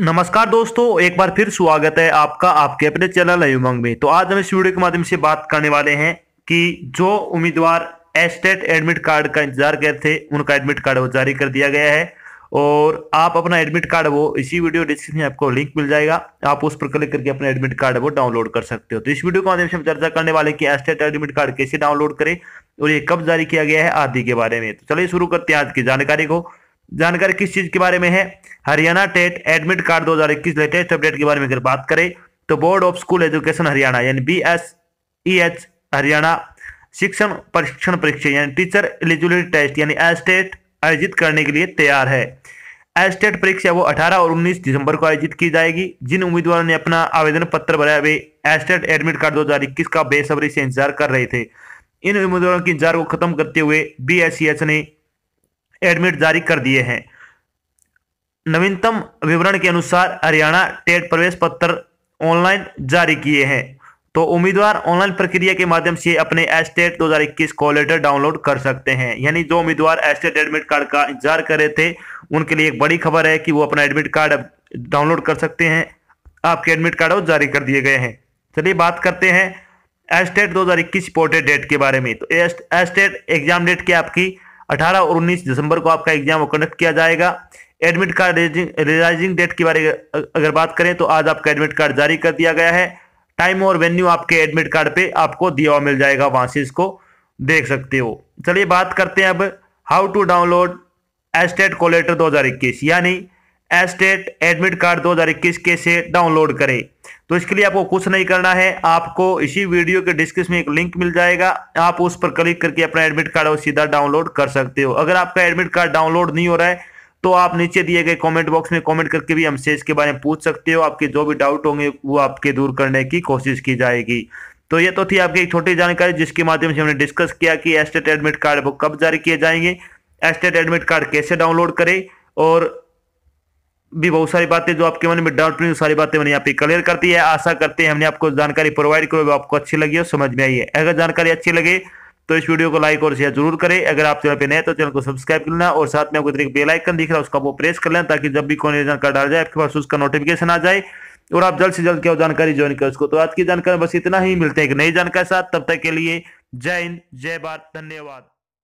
नमस्कार दोस्तों, एक बार फिर स्वागत है आपका आपके अपने चैनल अयुमंग में। तो आज हम इस वीडियो के माध्यम से बात करने वाले हैं कि जो उम्मीदवार एचटेट एडमिट कार्ड का इंतजार कर थे उनका एडमिट कार्ड वो जारी कर दिया गया है और आप अपना एडमिट कार्ड वो इसी वीडियो डिस्क्रिप्शन में आपको लिंक मिल जाएगा, आप उस पर क्लिक करके अपना एडमिट कार्ड वो डाउनलोड कर सकते हो। तो इस वीडियो के माध्यम से हम चर्चा करने वाले कि एचटेट एडमिट कार्ड कैसे डाउनलोड करें और ये कब जारी किया गया है आदि के बारे में। तो चलिए शुरू करते हैं आज की जानकारी को। जानकारी किस चीज के बारे में है? Haryana TET admit card 2021 latest update के बारे में अगर बात करें तो board of school education Haryana यानी बीएसईएच हरियाणा शिक्षण प्रशिक्षण परीक्षा यानी टीचर एलिजिबिलिटी टेस्ट यानी एचटेट आयोजित करने के लिए तैयार है। एचटेट परीक्षा वो 18 और 19 दिसंबर को आयोजित की जाएगी। जिन उम्मीदवारों ने अपना आवेदन पत्र भराया वे एचटेट एडमिट कार्ड 2021 का बेसब्री से इंतजार कर रहे थे। इन उम्मीदवारों के इंतजार को खत्म करते हुए बीएसईएच ने एडमिट जारी कर दिए हैं। नवीनतम विवरण के अनुसार हरियाणा टेट प्रवेश पत्र ऑनलाइन जारी किए हैं। तो उम्मीदवार ऑनलाइन प्रक्रिया के माध्यम से अपने एचटेट 2021 को लेटर डाउनलोड कर सकते हैं। यानी जो उम्मीदवार एचटेट एडमिट कार्ड का इंतजार कर रहे थे उनके लिए एक बड़ी खबर है कि वो अपना एडमिट कार्ड डाउनलोड कर सकते हैं। आपके एडमिट कार्ड वो जारी कर दिए गए हैं। चलिए बात करते हैं एचटेट 2021 पोर्टेड डेट के बारे में। तो एचटेट एग्जाम डेट की आपकी 18 और 19 दिसंबर को आपका एग्जाम कंडक्ट किया जाएगा। एडमिट कार्ड रिलीजिंग डेट के बारे में अगर बात करें तो आज आपका एडमिट कार्ड जारी कर दिया गया है। टाइम और वेन्यू आपके एडमिट कार्ड पे आपको दिया हुआ मिल जाएगा, वहां से इसको देख सकते हो। चलिए बात करते हैं अब हाउ टू डाउनलोड एचटेट को लेटर 2021 यानी एचटेट एडमिट कार्ड 2021 कैसे डाउनलोड करें। तो इसके लिए आपको कुछ नहीं करना है, आपको इसी वीडियो के डिस्क्रिप्शन में एक लिंक मिल जाएगा, आप उस पर क्लिक करके अपना एडमिट कार्ड और सीधा डाउनलोड कर सकते हो। अगर आपका एडमिट कार्ड डाउनलोड नहीं हो रहा है तो आप नीचे दिए गए कमेंट बॉक्स में कमेंट करके भी हमसे इसके बारे में पूछ सकते हो। आपके जो भी डाउट होंगे वो आपके दूर करने की कोशिश की जाएगी। तो ये तो थी आपकी एक छोटी जानकारी जिसके माध्यम से हमने डिस्कस किया कि एचटेट एडमिट कार्ड वो कब जारी किए जाएंगे, एचटेट एडमिट कार्ड कैसे डाउनलोड करें और भी बहुत सारी बातें जो आपके मन में डाउट नहीं, सारी बातें मैंने यहाँ पे क्लियर कर दी है। आशा करते हैं हमने आपको जानकारी प्रोवाइड करो आपको अच्छी लगी और समझ में आई है। अगर जानकारी अच्छी लगे तो इस वीडियो को लाइक और शेयर जरूर करें। अगर आप चैनल पे नए तो चैनल को सब्सक्राइब कर लेना और साथ में आपको बेल आइकन दिख रहा है उसका वो प्रेस कर लेना ताकि जब भी कोई जानकारी डाल जाए आपके पास उसका नोटिफिकेशन आ जाए और आप जल्द से जल्द क्या जानकारी ज्वाइन करें उसको। तो आज की जानकारी बस इतना ही, मिलते हैं एक नई जानकारी साथ, तब तक के लिए जय हिंद जय भारत, धन्यवाद।